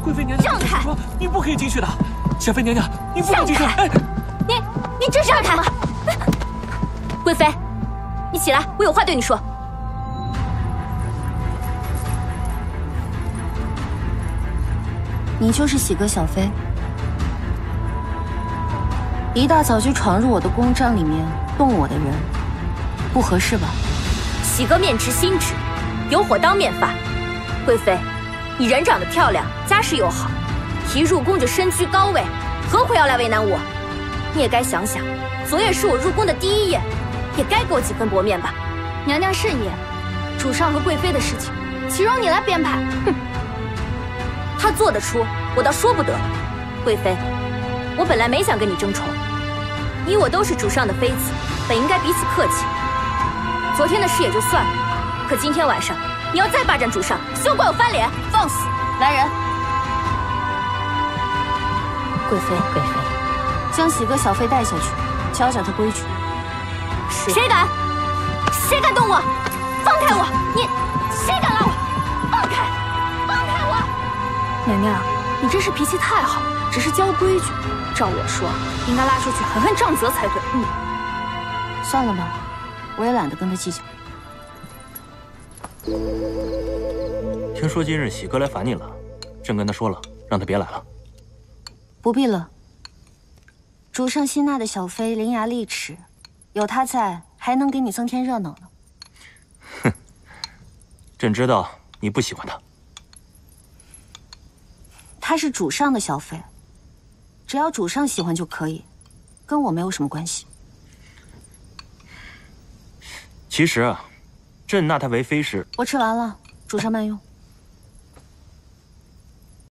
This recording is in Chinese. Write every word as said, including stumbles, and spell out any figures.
贵妃娘娘，让开！你不可以进去的，小妃娘娘，你不能进去！哎，你你这是让开吗？贵妃，你起来，我有话对你说。 你就是喜哥小飞，一大早就闯入我的宫帐里面动我的人，不合适吧？喜哥面直心直，有火当面发。贵妃，你人长得漂亮，家世又好，一入宫就身居高位，何苦要来为难我？你也该想想，昨夜是我入宫的第一夜，也该给我几分薄面吧。娘娘甚言，主上和贵妃的事情，岂容你来编排？哼。 他做得出，我倒说不得了。贵妃，我本来没想跟你争宠，你我都是主上的妃子，本应该彼此客气。昨天的事也就算了，可今天晚上你要再霸占主上，休怪我翻脸！放肆！来人！贵妃，贵妃，将喜哥小妃带下去，瞧瞧他规矩。是。谁敢？谁敢动我？放开我！你，谁敢拉我？放开！放开我！ 娘娘，你真是脾气太好，只是教规矩。照我说，应该拉出去狠狠杖责才对。嗯，算了吧，我也懒得跟他计较。听说今日喜哥来烦你了，朕跟他说了，让他别来了。不必了。主上新纳的小妃伶牙俐齿，有她在，还能给你增添热闹呢。哼，朕知道你不喜欢她。 她是主上的小妃，只要主上喜欢就可以，跟我没有什么关系。其实啊，朕纳她为妃时，我吃完了，主上慢用。